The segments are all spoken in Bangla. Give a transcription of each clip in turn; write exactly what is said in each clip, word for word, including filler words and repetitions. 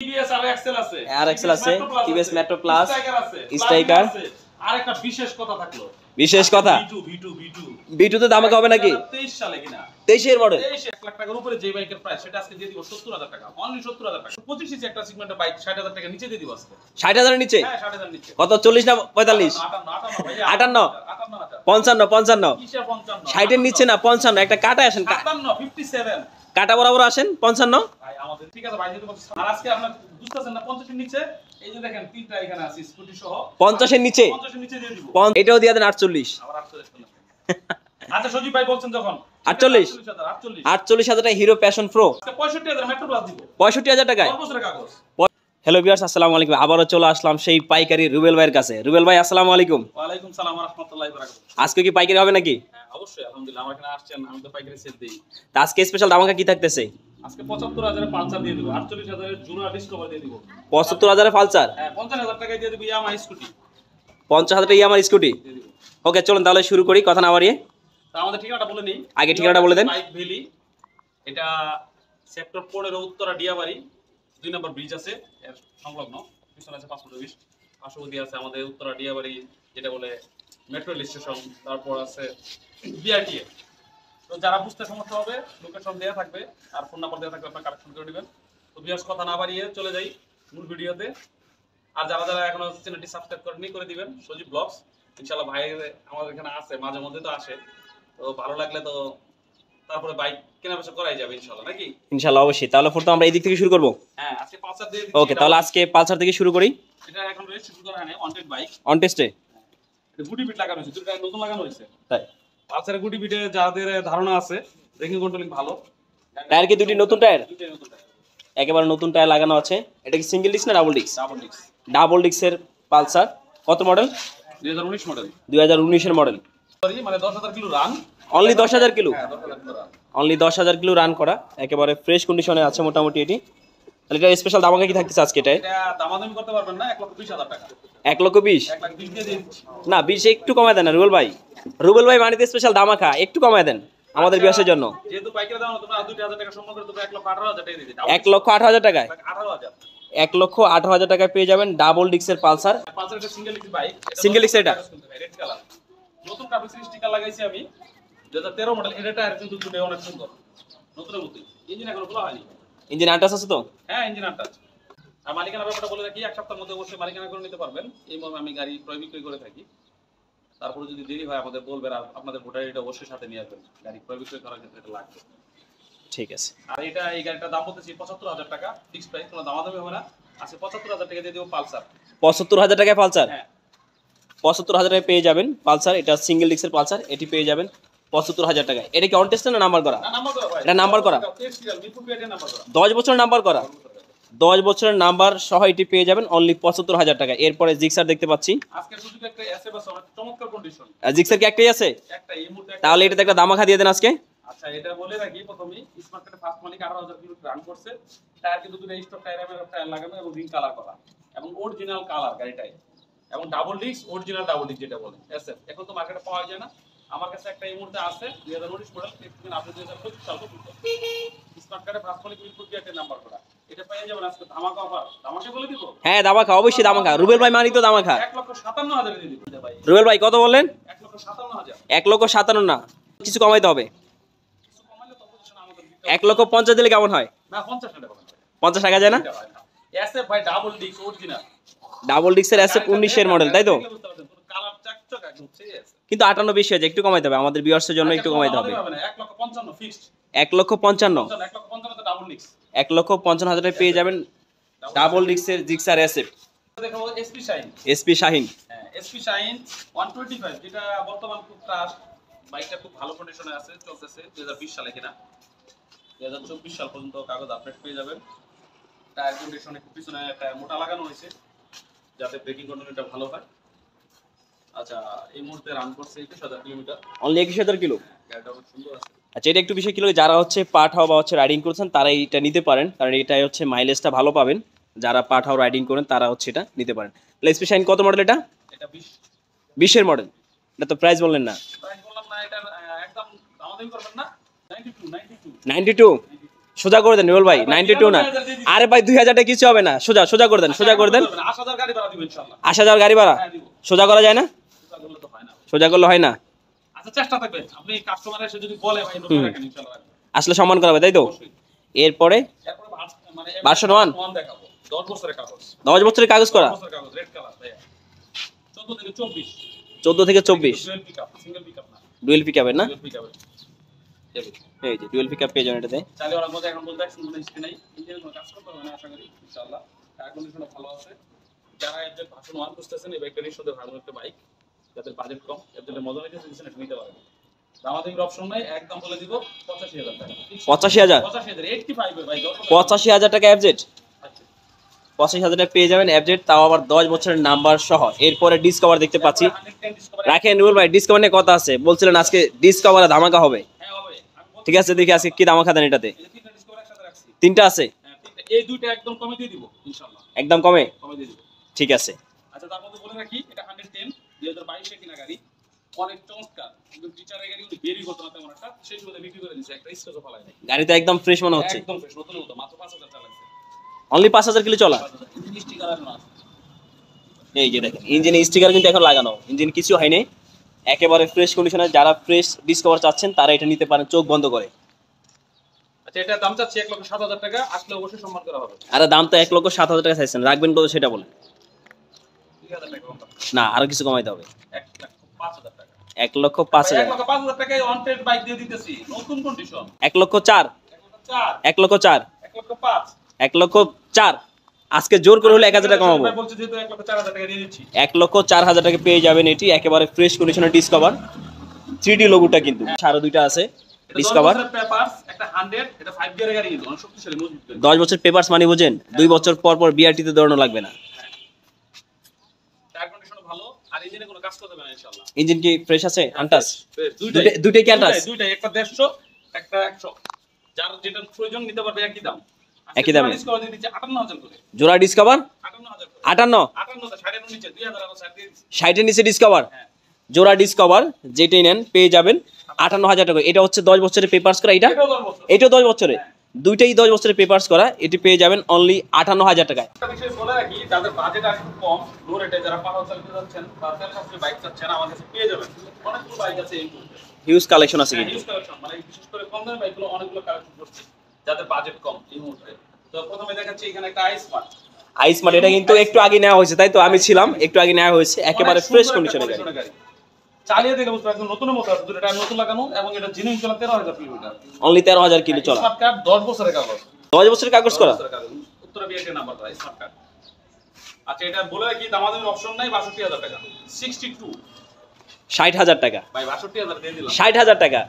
টিভিএস আর এক্সেল আছে আর এক্সেল আছে টিভিএস মেট্রো প্লাস স্ট্রাইকার আছে। আর একটা বিশেষ কথা থাকলো, বিশেষ কথা ভি টু ভি টু ভি টু তো দামে হবে নাকি তেইশ সালে কিনা তেইশ এর মডেল এক লাখ টাকার উপরে যে বাইকের প্রাইস সেটা আজকে দিয়ে দিব সত্তর হাজার টাকা, অনলি সত্তর হাজার টাকা। পঁচিশ সিসি একটা সিগমেন্টের বাইক ষাট হাজার টাকা নিচে দিয়ে দিব আজকে, ষাট হাজার এর নিচে। হ্যাঁ ষাট হাজার নিচে। কত চল্লিশ না পঁয়তাল্লিশ আটান্ন আটান্ন পঞ্চান্ন পঞ্চান্ন কিসা পঞ্চান্ন ষাট এর নিচে না পঞ্চান্ন। একটা কাটা আসেন পঞ্চান্ন কাটা বরাবর আসেন পঞ্চান্ন। ভাই আমাদের ঠিক আছে ভাই, যেটা বলছেন আর আজকে আপনারা বুঝতাছেন না পঞ্চাশ এর নিচে। এই যে দেখেন তিনটা এখানে আছে স্কুটি সহ পঞ্চাশ এর নিচে, পঞ্চাশ এর নিচে দিয়ে দিব। এটাও দিয়ে দেন আটচল্লিশ। আবার আটচল্লিশ করলাম। আচ্ছা সজীব ভাই বলছেন যখন আটচল্লিশ আটচল্লিশ আটচল্লিশ হাজার টাকা হিরো প্যাশন প্রো পঁয়ষট্টি হাজার মেট্রো প্লাস দিব পঁয়ষট্টি হাজার টাকায় সর্বশেষ কাগজ। হ্যালো ভিউয়ার্স আসসালামু আলাইকুম, আবারো চলে আসলাম সেই পাইকারি রুবেল ভাইয়ের কাছে। রুবেল ভাই আসসালামু আলাইকুম। ওয়া আলাইকুম সালাম ওয়া রাহমাতুল্লাহি ওয়া বারাকাতুহু। আজকে কি পাইকারি হবে নাকি? অবশ্যই আলহামদুলিল্লাহ আমরা এখানে আসছেন, আমি তো পাইকারি সেট দেই। তো আজকে স্পেশাল দামাকা কি থাকতেছে? আজকে পঁচাত্তর হাজার এর পালসার দিয়ে দেব, আটচল্লিশ হাজার এর জুরা ডিসকভার দিয়ে দেব। পঁচাত্তর হাজার এর পালসার হ্যাঁ পঞ্চাশ হাজার টাকায় দিয়ে দেব ইয়ামাহা স্কুটি, পঞ্চাশ হাজার টাকায় ইয়ামাহা স্কুটি। ওকে চলুন তাহলে শুরু করি, কথা না বাড়িয়ে। তো আমাদের ঠিকানাটা বলে নেই আগে, ঠিকানাটা বলে দেন। বাইক ভ্যালি, এটা সেক্টর পনেরো উত্তরা দিয়াবাড়ি দুই নম্বর ব্রিজ আছে এর সংলগ্ন, পিছনে আছে পাসপোর্ট অফিস, পার্শ্ববর্তী আছে আমাদের উত্তরা দিয়াবাড়ি যেটা বলে মেট্রো রেল স্টেশন, তারপর আছে বিআরটিএ। তো যারা বুঝতে সমস্যা হবে লোকেশন দেওয়া থাকবে আর ফোন নাম্বার দেওয়া থাকবে, আপনারা কালেকশন করে নেবেন। তো বিশেষ কথা না বাড়িয়ে চলে যাই মূল ভিডিওতে। আর যারা যারা এখনো চ্যানেলটি সাবস্ক্রাইব করেননি করে দিবেন। সজীব ব্লগস ইনশাআল্লাহ ভাই আমাদের এখানে আছে, মাঝে মধ্যে তো আসে, তো ভালো লাগলে তো তারপরে বাইক কেনাবেচা করাই যাবে ইনশাআল্লাহ নাকি? ইনশাআল্লাহ অবশ্যই। তাহলে প্রথমে আমরা এই দিক থেকে শুরু করব। হ্যাঁ আজকে পালসার দিয়ে দিচ্ছি। ওকে তাহলে আজকে পালসার থেকে শুরু করি। এটা এখন রেজিস্ট্রেশন করা হয়নি, অন টেস্ট বাইক, অন টেস্টে এটা গুটি বিট লাগানো হয়েছে, দুটো নতুন লাগানো হয়েছে। তাই পালসারের গুটি বিটে যাদের ধারণা আছে ব্রেকিং কন্ট্রোলিং ভালো। টায়ার কি দুটি নতুন টায়ার? দুটো নতুন টায়ার, একেবারে নতুন টায়ার লাগানো আছে। এটা কি সিঙ্গেল ডিস্ক না double disc? Double disc. Double ডিস্কের পালসার। কত মডেল? দুই হাজার উনিশ মডেল। দুই হাজার উনিশ এর মডেল, সরি মানে দশ হাজার কিলো রান, অনলি দশ হাজার কিলো, অনলি দশ হাজার কিলো রান করা, একেবারে ফ্রেশ কন্ডিশনে আছে মোটামুটি এটি। তাহলে এটা স্পেশাল দামাকা কি থাকতেছে আজকে? এটা এটা দামাদামি করতে পারবেন না, এক লক্ষ বিশ হাজার টাকা। এক লক্ষ বিশ এক লাখ বিশ দিয়ে দিন না, বিশ একটু কমায় দেন রুবেল ভাই। রুবেল ভাই মানে স্পেশাল দামাকা একটু কমায় দেন আমাদের বিয়াসের জন্য। যেহেতু বাইকের দাম তোমরা দুই হাজার টাকা সম্মান করে তোমরা এক লক্ষ আঠারো হাজার টাকা দিয়ে দাও। এক লক্ষ আঠারো হাজার টাকা এক লক্ষ আঠারো হাজার এক লক্ষ আঠারো হাজার টাকা পেয়ে যাবেন ডাবল ডিস্কের পালসার। পালসার এটা single disc bike, single disc. এটা রেড কালার নতুন কাপড় স্টিকার লাগাইছি আমি দুই হাজার তেরো মডেল। এটা টায়ার কিন্তু দুটো অনেক সুন্দর নতুন নতুন। ইঞ্জিন এখনো খোলা হয়নি। ইঞ্জিন আটাশ আছে তো? হ্যাঁ ইঞ্জিন আটাশ। আর মালিকানা ব্যাপারটা বলে রাখি, এক সপ্তাহের মধ্যে অবশ্যই মালিকানা করে নিতে পারবেন। এই মর্মে আমি গাড়ি ক্রয় বিক্রয় করে থাকি, তারপরে যদি দেরি হয় আমাদের বলবেন, আর আপনাদের ভোটার আইডিটা অবশ্যই সাথে নিয়ে আসবেন, গাড়ি ক্রয় বিক্রয় করার ক্ষেত্রে এটা লাগবে। ঠিক আছে। আর এটা এই গাড়িটার দাম বলতেছি পঁচাত্তর হাজার টাকা ফিক্স প্রাইস, কোনো দামাদামি হবে না। আছে পঁচাত্তর হাজার টাকা দিয়ে দেবো পালসার। পঁচাত্তর হাজার টাকায় পালসার? হ্যাঁ পঁচাত্তর হাজার টাকায় পেয়ে যাবেন পালসার। এটা সিঙ্গেল ডিস্কের পালসার, এটি পেয়ে যাবেন পঁচাত্তর হাজার টাকায়। এটা কি অন টেস্ট না নাম্বার করা? এটা নাম্বার করা, দশ বছরের নাম্বার করা, দশ বছরের নাম্বার সহ এটি পেয়ে যাবেন অনলি পঁচাত্তর হাজার টাকা। এরপরে জিক্সার দেখতে পাচ্ছি। জিক্সার কি একটাই আছে? তাহলে এটাতে একটা দামাখা দিয়ে দেন আজকে। আচ্ছা এটা বলে রাখি প্রথমে স্মার্ট কার্ডে ফার্স্ট মালিক আঠারো হাজার কিলো রান করছে। টায়ার কিন্তু দুটো স্টক টায়ার এর টায়ার লাগানো এবং রিং কালার করা এবং অরিজিনাল কালার গাড়িটাই, এবং double disc original double disc যেটা বলে এসএফ, এখন তো মার্কেটে পাওয়া যায় না। আমার কাছে একটা এই মুহূর্তে আছে দুই হাজার উনিশ মডেল, দেখুন আপনি দুই হাজার পঁচিশ সাল পর্যন্ত স্মার্ট কার্ডে ফার্স্ট মালিক কিন্তু একটা নাম্বার করা। এটা পেয়ে যাবেন আজকে ধামাকা অফার। ধামাকা বলে দিব? হ্যাঁ ধামাকা অবশ্যই ধামাকা। রুবেল ভাই মানি তো ধামাকা। এক লক্ষ সাতান্ন হাজার দিয়ে দিব ভাই। রুবেল ভাই কত বললেন? এক লক্ষ সাতান্ন হাজার। এক লক্ষ সাতান্ন না, কিছু কমাইতে হবে। কিছু কমাইলে তো পজিশন আমাদের এক লক্ষ পঞ্চাশ দিলে কেমন হয়? না পঞ্চাশ টাকা, পঞ্চাশ টাকা যায় না এসএফ ভাই ডাবল ডিস্ক অরিজিনাল। ডাবল ডিস্কের এসএফ উনিশ এর মডেল তাই তো? কিন্তু আটান্ন বেশি হয়েছে, একটু কমাইতে হবে আমাদের ভিউয়ার্সের জন্য, একটু কমাইতে হবে। এক লক্ষ পঞ্চান্ন ফিক্সড। এক লক্ষ পঞ্চান্ন এক লক্ষ পঞ্চান্ন ডাবল ডিস্ক। এক লক্ষ পঞ্চান্ন হাজার টাকায় পেয়ে যাবেন ডাবল ডিস্কের জিক্সার এসএফ। দেখো এসপি শাইন। এসপি শাইন হ্যাঁ এসপি শাইন এক পঁচিশ যেটা বর্তমান খুব ট্রাস্ট বাইকটা, খুব ভালো কন্ডিশনে আছে, চলতেছে দুই হাজার বিশ সালে কিনা, দুই হাজার চব্বিশ সাল পর্যন্ত কাগজ আপডেট পেয়ে যাবেন। টায়ার কন্ডিশনে খুব পিছনে টায়ার মোটা লাগানো হয়েছে যাতে ব্রেকিং কন্ট্রোলটা ভালো হয়। আচ্ছা এই মুহূর্তে রান করছে একুশ হাজার কিলোমিটার, অনলি একুশ হাজার কিলো। গাড়িটা খুব সুন্দর আছে। আচ্ছা এটা একটু বিষয় কিলো, যারা হচ্ছে পাঠাও বা হচ্ছে রাইডিং করছেন তারা এটা নিতে পারেন, কারণ এটাই হচ্ছে মাইলেজটা ভালো পাবেন। যারা পাঠাও রাইডিং করেন তারা হচ্ছে এটা নিতে পারেন। তাহলে এসপি শাইন কত মডেল? এটা এটা বিশ এর মডেল। এটা তো প্রাইস বললেন না? প্রাইস বললাম না, এটা একদম দামাদামি করবেন না। নাইন্টি টু নাইন্টি টু সোজা করে দেন রুবেল ভাই নাইনটি টু না। আরে ভাই দুই হাজার টাকা কিছু হবে না, সোজা সোজা করে দেন, সোজা করে দেন। আশি হাজার গাড়ি ভাড়া দিব ইনশাআল্লাহ। আশি হাজার গাড়ি ভাড়া সোজা করা যায় না? সোজা করলে তো হয় না, সোজা করলে হয় না। আচ্ছা চেষ্টা করবেন আপনি, কাস্টমার এসে যদি বলে ভাই নোট রাখেন ইনশাআল্লাহ আসলে সম্মান করা হবে, তাই তো? এরপরে এরপরে মানে ভার্সন ওয়ান দেখাবো, দশ বছরের কাগজ, দশ বছরের কাগজ করা, দশ বছরের কাগজ, রেড কালার ভাই, চোদ্দ থেকে চব্বিশ, চোদ্দ থেকে চব্বিশ, ডুয়েল পিকআপ, সিঙ্গেল পিকআপ না, ডুয়েল পিকআপ না, ডুয়েল পিকআপ এই যে ডুয়েল পিকআপ পেজন এটাতে চালিয়ে ওরা মধ্যে এখন বলতে শুনুন স্ক্রিন নাই ইঞ্জিনের কাজ করতে হবে না আশা করি ইনশাআল্লাহ। টায়ার কন্ডিশন ভালো আছে, যারা এফজেড ভার্সন ওয়ান খুঁজতেছেন এই বাইকটা নিশ্চয়ই ভালো একটা বাইক, যাদের বাজেট কম এফজেডের মজা নিতে সিলেকশন নিতে পারবেন। দামাদামি অপশন নাই, একদম বলে দিব পঁচাশি হাজার টাকা, পঁচাশি হাজার পঁচাশি হাজার পঁচাশি হাজার ভাই, পঁচাশি হাজার টাকা এফজেড, পঁচিশ হাজার টাকা পেয়ে যাবেন অ্যাপডেট, তাও আবার দশ বছরের নাম্বার সহ। এরপরে ডিসকভার দেখতে পাচ্ছি, রাখেন নুরুল ভাই ডিসকভার নিয়ে কথা আছে, বলছিলেন আজকে ডিসকভারে ধামাকা হবে, ঠিক আছে দেখি আজকে কি ধামাকা দেন এটাতে। তিনটা আছে, এই দুইটা একদম কমে দিয়ে দিব ইনশাআল্লাহ, একদম কমে কমে দিয়ে দিব, ঠিক আছে। আচ্ছা তারপরে বলে রাখি এটা একশো দশ দুই হাজার বাইশ এ কিনা গাড়ি, অনেক চমৎকার, কিন্তু টিচার এর গাড়ি উনি বেরি করতে না তেমন একটা, সেই সুবাদে বিক্রি করে দিয়েছে, একটা স্ক্র্যাচও ফলায় নাই, গাড়িটা একদম ফ্রেশ মনে হচ্ছে, একদম ফ্রেশ নতুন মতো, মাত্র পাঁচ হাজার টাকা লাগছে, অনলি পাঁচ হাজার কিলো চলা। এই যে দেখেন ইঞ্জিনে স্টিকার কিন্তু এখন লাগানো, ইঞ্জিন কিছু হয় নাই, একেবারে ফ্রেশ কন্ডিশনে। যারা ফ্রেশ ডিসকভার চাচ্ছেন তারা এটা নিতে পারেন চোখ বন্ধ করে। আচ্ছা এটা দাম চাচ্ছি এক লক্ষ সাত হাজার টাকা, আসলে অবশ্যই সম্মান করা হবে। আরে দাম তো এক লক্ষ সাত হাজার টাকা চাইছেন, রাখবেন কত সেটা বলেন। দুই হাজার টাকা কম না, আরো কিছু কমাইতে হবে, এক লক্ষ পাঁচ হাজার টাকা, এক লক্ষ পাঁচ হাজার এক লক্ষ পাঁচ হাজার টাকায় ওয়ান্টেড বাইক দিয়ে দিতেছি নতুন কন্ডিশন, এক লক্ষ চার এক লক্ষ চার এক লক্ষ চার এক লক্ষ পাঁচ এক লক্ষ চার। আজকে জোর করে হলে এক হাজার টাকা কমাবো, এক লক্ষ চার হাজার টাকা পেয়ে যাবেন। এটি একেবারে ফ্রেশ কন্ডিশনের ডিসকভার, থ্রি ডি লোগোটা কিন্তু সারা দুইটা আছে। ডিসকভার দশ বছর পেপারস মানে বুঝেন, দুই বছর পর পর বিআরটিতে দৌড়ানো লাগবে না। ইঞ্জিন কি ফ্রেশ আছে? আনটাস দুইটাই কি আনটাস? দুইটাই, একটা দেড়শো একটা একশো, যার যেটা প্রয়োজন নিতে পারবে, একই দাম একই দামে। জোড়া ডিসকভার আটান্ন ষাটের নিচে ডিসকভার, জোড়া ডিসকভার যেটাই নেন পেয়ে যাবেন আটান্ন হাজার টাকা। এটা হচ্ছে দশ বছরের পেপারস করা, এটা এটাও দশ বছরে, দুইটাই দশ বছরের পেপারস করা, এটি পেয়ে যাবেন অনলি আটান্ন হাজার টাকায়। হিউজ কালেকশন আছে, যাদের বাজেট কম এই মুহূর্তে। তো প্রথমে দেখাচ্ছি এখানে একটা আই স্মার্ট, আই স্মার্ট এটা কিন্তু একটু আগে নেওয়া হয়েছে, তাই তো? আমি ছিলাম, একটু আগে নেওয়া হয়েছে, একেবারে ফ্রেশ কন্ডিশনের গাড়ি, চালিয়ে দেখলে বুঝতে পারবেন নতুনের মতো আছে, দুটো টায়ার নতুন লাগানো এবং এটা জিনিস চলা তেরো হাজার কিলোমিটার, অনলি তেরো হাজার কিলো চলা। স্মার্ট কার্ড দশ বছরের কাগজ, দশ বছরের কাগজ করা, উত্তরা বিআরটি নাম্বার করা স্মার্ট কার্ড। আচ্ছা এটা বলে রাখি দামাদামি অপশন নাই, বাষট্টি হাজার টাকা, বাষট্টি ষাট হাজার টাকা ভাই, বাষট্টি হাজার দিয়ে দিলাম, ষাট হাজার টাকা,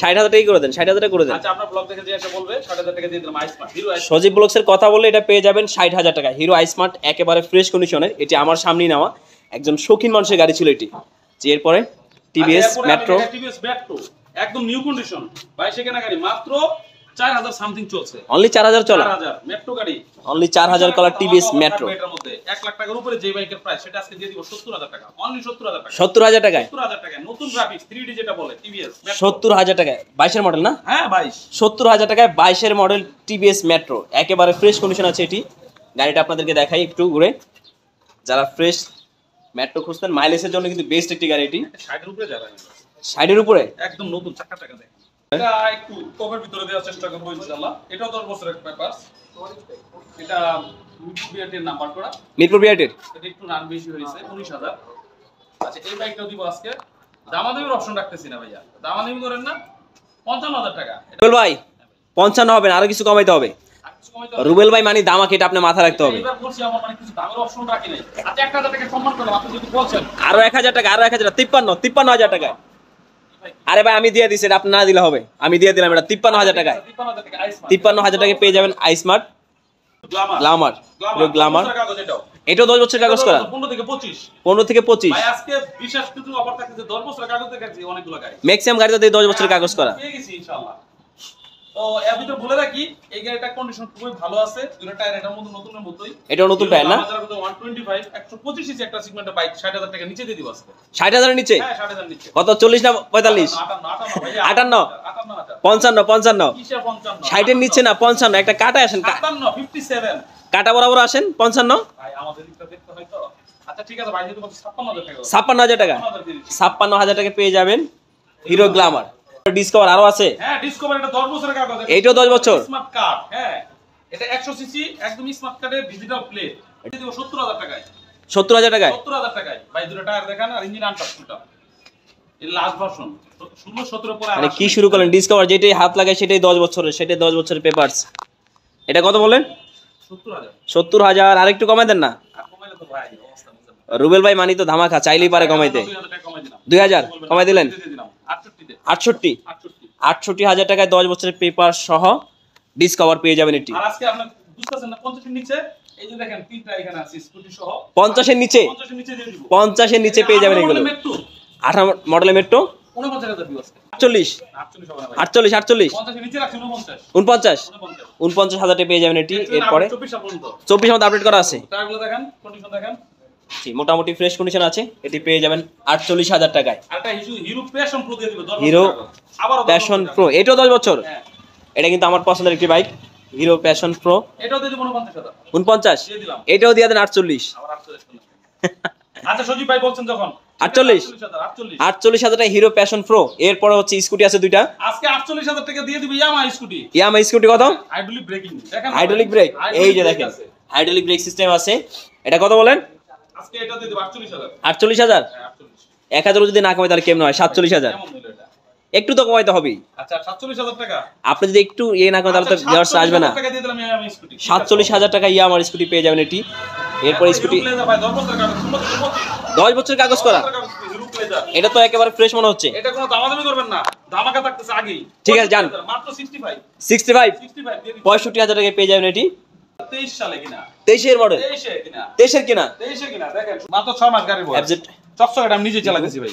ষাট হাজার করে দেন, ষাট হাজার করে দেন। আচ্ছা আপনারা ব্লগ দেখে যে এটা বলবে ষাট হাজার টাকা দিয়ে দিলাম। ISmart Hero Sajib blogs এর কথা বললে এটা পেয়ে যাবেন ষাট হাজার টাকা। হিরো আই স্মার্ট একেবারে ফ্রেশ কন্ডিশনের, এটি আমার সামনেই নেওয়া, একজন শৌখিন মানুষের গাড়ি ছিল এটি। এরপরে টিভিএস মেট্রো, টিভিএস মেট্রো একদম নিউ কন্ডিশন ভাই, সেখানে গাড়ি মাত্র চার হাজার সামথিং চলছে, অনলি চার হাজার চলা, চার হাজার মেট্রো গাড়ি অনলি চার হাজার কলা টিভিএস মেট্রো। এটার মধ্যে এক লাখ টাকার উপরে যে বাইকের প্রাইস সেটা আজকে দিয়ে দিব সত্তর হাজার টাকা, অনলি সত্তর হাজার টাকা, সত্তর হাজার টাকা, সত্তর হাজার টাকা, নতুন গ্রাফিক্স থ্রি ডি যেটা বলে টিভিএস মেট্রো, সত্তর হাজার টাকা, বাইশ এর মডেল না? হ্যাঁ বাইশ, সত্তর হাজার টাকায় বাইশ এর মডেল টিভিএস মেট্রো, একেবারে ফ্রেশ কন্ডিশন আছে এটি। গাড়িটা আপনাদেরকে দেখাই একটু ঘুরে, যারা ফ্রেশ মেট্রো খুঁজছেন মাইলেজের জন্য কিন্তু বেস্ট একটি গাড়ি এটি। ষাট এর উপরে যাবে, ষাট এর উপরে একদম নতুন, চাকা টাকা দেন এটা একটু কভার ভিতরে দেওয়ার চেষ্টা করব ইনশাআল্লাহ। এটা দশ বছরের পেপারস, এটা বিআরটির নাম্বার করা, মিরপুর বিআরটির, এটা একটু রান বেশি হয়েছে উনিশ হাজার। আচ্ছা এই বাইকটাও দিব আজকে, দামাদামির অপশন রাখতেছি না ভাইয়া, দামাদামি করেন না, পঞ্চান্ন হাজার টাকা। রুবেল ভাই পঞ্চান্ন হবে না, আরো কিছু কমাইতে হবে, আর কিছু কমাইতে হবে রুবেল ভাই, মানে দামাকে এটা আপনি মাথা রাখতে হবে। এবার বলছি আমার মানে কিছু দামের অপশন রাখি নাই। আচ্ছা এক হাজার টাকা সম্মান করলাম, আপনি যদি বলছেন আরো এক হাজার টাকা, আরো এক হাজার, তিপ্পান্ন তিপ্পান্ন হাজার টাকা। আরে ভাই আমি দিয়ে দিছি, এটা আপনি না দিলে হবে, আমি দিয়ে দিলাম এটা তিপ্পান্ন হাজার টাকায়, তিপ্পান্ন হাজার টাকায় পেয়ে যাবেন আই স্মার্ট গ্ল্যামার, গ্ল্যামার এটাও দশ বছরের কাগজ করা, পনেরো থেকে পঁচিশ। আজকে বিশেষ কিছু অফার থাকছে, দশ বছরের কাগজ দেখাচ্ছি, অনেকগুলো গাড়ি ম্যাক্সিমাম গাড়ি তো দশ বছরের কাগজ করা, তো এর ভিতরে বলে রাখি এই গাড়িটা কন্ডিশন খুবই ভালো আছে, দুটো টায়ার এটার মতো নতুনের মতোই, এটা নতুন টায়ার না, এক পঁচিশ একশো পঁচিশ সিসি একটা সিগমেন্টে বাইক ষাট হাজার টাকা নিচে দিয়ে দিব আজকে। ষাট হাজার নিচে? হ্যাঁ ষাট হাজার নিচে। কত চল্লিশ না পঁয়তাল্লিশ? আটান্ন পঞ্চান্ন পঞ্চান্ন ষাট এর নিচে না পঞ্চান্ন, একটা কাটা আসেন পঞ্চান্ন কাটা বরাবর আসেন পঞ্চান্ন। ভাই আমাদের দিকটা দেখতে হয় তো। আচ্ছা ঠিক আছে ভাই, যেহেতু ছাপ্পান্ন হাজার টাকা ছাপ্পান্ন হাজার টাকা ছাপ্পান্ন হাজার টাকা পেয়ে যাবেন হিরো গ্ল্যামার। ডিসকভার আরো আছে? হ্যাঁ ডিসকভার এটা দশ বছরের কাগজ, এইটাও দশ বছর স্মার্ট কার্ড। হ্যাঁ এটা একশো সিসি একদম স্মার্ট কার্ডের ডিজিটাল প্লেট, এটা দিব সত্তর হাজার টাকায়। সত্তর হাজার টাকায়? সত্তর হাজার টাকায়। ভাই দুটো টায়ার দেখান আর ইঞ্জিন আনটাচ টুটা এই লাস্ট ভার্সন ষোলো সতেরো পরে। আরে কি শুরু করলেন, ডিসকভার যেটাই হাত লাগায় সেটাই দশ বছরের, সেটাই দশ বছরের পেপারস। এটা কত বলেন? সত্তর হাজার। সত্তর হাজার আর একটু কমায় দেন না। আর কমাইলে তো ভাই অবস্থা বুঝেন, রুবেল ভাই মানি তো ধামাকা, চাইলেই পারে কমাইতে। দুই হাজার কমাই দিলেন আটষট্টি আটষট্টি হাজার টাকায় দশ বছরের পেপার সহ ডিসকভার পেয়ে যাবেন। এটি আর আজকে আপনি বুঝতেছেন না পঞ্চাশ এর নিচে, এই যে দেখেন তিনটা এখানে আছে স্কুটি সহ পঞ্চাশ এর নিচে পঞ্চাশ এর নিচে পেয়ে যাবেন এগুলো। আঠারো মডেলের মেট্রো আটচল্লিশ আটচল্লিশ আটচল্লিশ উনপঞ্চাশ উনপঞ্চাশ হাজার টাকা পেয়ে যাবেন এটি। এরপরে চব্বিশ মধ্যে আপডেট করা আছে, মোটামুটি ফ্রেশ কন্ডিশন আছে, এটি পেয়ে যাবেন আটচল্লিশ হাজার টাকায়। হিরো প্যাশন প্রো এটাও দশ বছর, এটা কিন্তু আমার পছন্দের একটি বাইক হিরো প্যাশন প্রো, উনপঞ্চাশ এটাও দিয়ে দেন আটচল্লিশ। আচ্ছা সজীব ভাই বলছেন যখন আটচল্লিশ আটচল্লিশ হাজার টাকা হিরো প্যাশন প্রো। এরপরে হচ্ছে স্কুটি আছে দুইটা, আজকে আটচল্লিশ হাজার টাকা দিয়ে দিব ইয়ামা স্কুটি। ইয়ামা স্কুটি কত? হাইড্রোলিক ব্রেকিং দেখেন, হাইড্রোলিক ব্রেক, এই যে দেখেন হাইড্রোলিক ব্রেক সিস্টেম আছে। এটা কত বলেন? আজকে এটা দিয়ে দেব আটচল্লিশ হাজার। আটচল্লিশ হাজার? হ্যাঁ আটচল্লিশ হাজার। এক হাজার যদি না কমায় তাহলে কেমন হয়? সাতচল্লিশ হাজার। একটু তো কমাইতে হবে। আচ্ছা সাতচল্লিশ হাজার টাকা আপনি যদি একটু এ না করেন তাহলে তো ভিউয়ার্স আসবে না। সাতচল্লিশ হাজার টাকা ইয়ামা স্কুটি পেয়ে যাবেন এটি। এরপর স্কুটি দশ বছর কাগজ করা, এটা তো একেবারে ফ্রেশ মনে হচ্ছে, এটা কোনো দামাদামি করবেন না, ধামাকা থাকতেছে আগেই। ঠিক আছে জান মাত্র পঁয়ষট্টি পঁয়ষট্টি হাজার টাকা পেয়ে যাবেন এটি। তেইশ সালে কিনা, তেইশ এর মডেল, তেইশ এর কিনা, তেইশ এর কিনা, তেইশ এর কিনা দেখেন মাত্র ছয় মাস গাড়ি বল অ্যাবজেক্ট চকচক। এটা আমি নিজে চালাতেছি ভাই।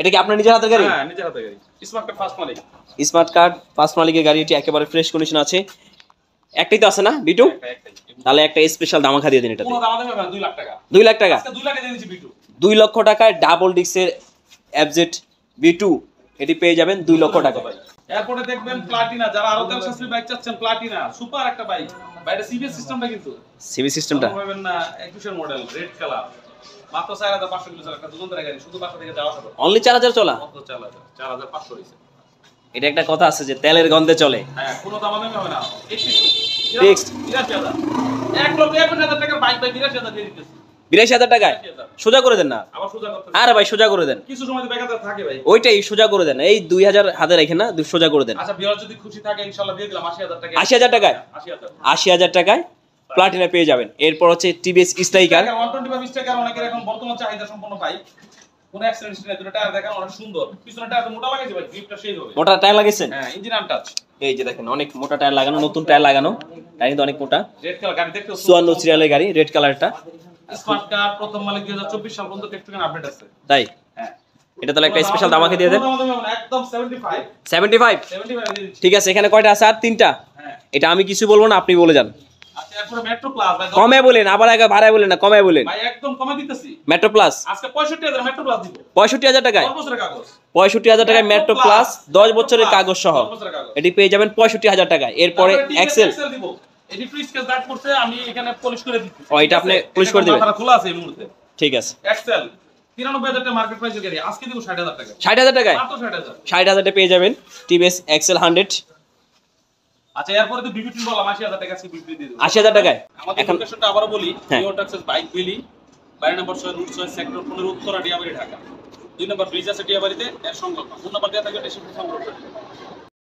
এটা কি আপনার নিজের হাতের গাড়ি? হ্যাঁ নিজের হাতের গাড়ি, স্মার্ট কার্ড ফার্স্ট মালিক, স্মার্ট কার্ড ফার্স্ট মালিকের গাড়ি এটি, একেবারে ফ্রেশ কন্ডিশন আছে। একটাই তো আছে না বিটু, তাহলে একটা স্পেশাল ধামাকা দিয়ে দিন এটাতে। কোনো দামাদামি হবে না, দুই লাখ টাকা। দুই লাখ টাকা আজকে দুই লাখে দিয়ে দিচ্ছি বিটু। দুই লক্ষ টাকায় ডাবল ডিক্সের অ্যাবজেক্ট বিটু এটি পেয়ে যাবেন দুই লক্ষ টাকা। এরপরে দেখবেন প্লাটিনা, যারা আরো তেল শাস্ত্রী বাইক চাচ্ছেন প্লাটিনা সুপার একটা বাইক। বাইরে সিবিএস সিস্টেমটা কিন্তু সিবিএস সিস্টেমটা পাবেন না, একুশের মডেল রেড কালার মাত্র চার হাজার পাঁচশো কিলো চলা একটা দুগন্ধরা গাড়ি, শুধু বাসা থেকে যাওয়া আসা অনলি চার হাজার চলা, মাত্র চার হাজার চার হাজার পাঁচশো হইছে। এটা একটা কথা আছে যে তেলের গন্ধে চলে, হ্যাঁ কোনো দামাদামি হবে না। ফিক্সড বিরাশি হাজার এক লক্ষ বিরাশি হাজার টাকার বাইক ভাই বিরাশি হাজার দিয়ে দিতেছি। বিরাশি হাজার টাকায় সোজা করে দেন না। আবার সোজা করতে? আরে ভাই সোজা করে দেন, কিছু সময় ব্যাকআপ থাকে ভাই, ওইটাই সোজা করে দেন। এই দুই হাজার হাতে রাখেন না, সোজা করে দেন। আচ্ছা ভিউয়ার যদি খুশি থাকে ইনশাআল্লাহ দিয়ে দিলাম আশি হাজার টাকা। আশি হাজার টাকায় আশি হাজার টাকায় প্লাটিনা পেয়ে যাবেন। এরপর হচ্ছে টিভিএস স্ট্রাইকার এক পঁচিশ টাকার, অনেকের এখন বর্তমান চাহিদা সম্পন্ন বাইক। কোন অ্যাক্সিডেন্ট হিস্ট্রি নাই, দুটো টায়ার দেখেন অনেক সুন্দর, পিছনে টায়ার তো মোটা লাগাইছে ভাই, গ্রিপটা সেই হবে মোটা টায়ার লাগাইছে। হ্যাঁ ইঞ্জিন আনটাচ, এই যে দেখেন অনেক মোটা টায়ার লাগানো, নতুন টায়ার লাগানো, টায়ার কিন্তু অনেক মোটা। রেড কালার গাড়ি দেখতে চুয়ান্ন সিরিয়ালের গাড়ি, রেড কালারটা স্মার্ট কার প্রথম মালিক দুই হাজার চব্বিশ সাল পর্যন্ত টেকনিক্যাল আপডেট আছে তাই। হ্যাঁ এটা তাহলে একটা স্পেশাল দামাকে দিয়ে দেন একদম পঁচাত্তর পঁচাত্তর পঁচাত্তর দিয়ে দিচ্ছি। ঠিক আছে এখানে কয়টা আছে? আর তিনটা। হ্যাঁ এটা আমি কিছু বলবো না, আপনি বলে যান। আচ্ছা এরপর মেট্রো প্লাস ভাই কমে বলেন, আবার আগে বাড়ায় বলেন না, কমে বলেন ভাই, একদম কমে দিতেছি। মেট্রো প্লাস আজকে পঁয়ষট্টি হাজার মেট্রো প্লাস দিব পঁয়ষট্টি হাজার টাকায়, দশ বছরের কাগজ। পঁয়ষট্টি হাজার টাকায় মেট্রো প্লাস দশ বছরের কাগজ সহ এটি পেয়ে যাবেন পঁয়ষট্টি হাজার টাকায়। এরপর এক্সেল দিব, এটি ফ্রি স্কেচ দাগ করতে আমি এখানে পলিশ করে দিচ্ছি। ও এটা আপনি পলিশ করে দিবেন, খোলা আছে এই মুহূর্তে। ঠিক আছে এক্সেল তিরানব্বই হাজার টাকা মার্কেট প্রাইসের গাড়ি, আজকে দিব ষাট হাজার টাকা। ষাট হাজার টাকায় মাত্র ষাট হাজার ষাট হাজার টাকা পেয়ে যাবেন টিভিএস এক্সেল একশো। আচ্ছা এরপরে তো বিবিটি বললাম আশি হাজার টাকা, আজকে বিবিটি দিয়ে দেব আশি হাজার টাকায়। আমাদের লোকেশনটা আবারো বলি, new auto access bike valley, বাড়ি নম্বর ছয় রুট ছয় সেক্টর পনেরো উত্তরা দিয়াবাড়ি ঢাকা। দুই নম্বর ব্রিজ আছে দিয়াবাড়িতে, এর সংলগ্ন। ফোন নাম্বার দেয়া থাকবে ডেসক্রিপশনে, সংগ্রহ করুন।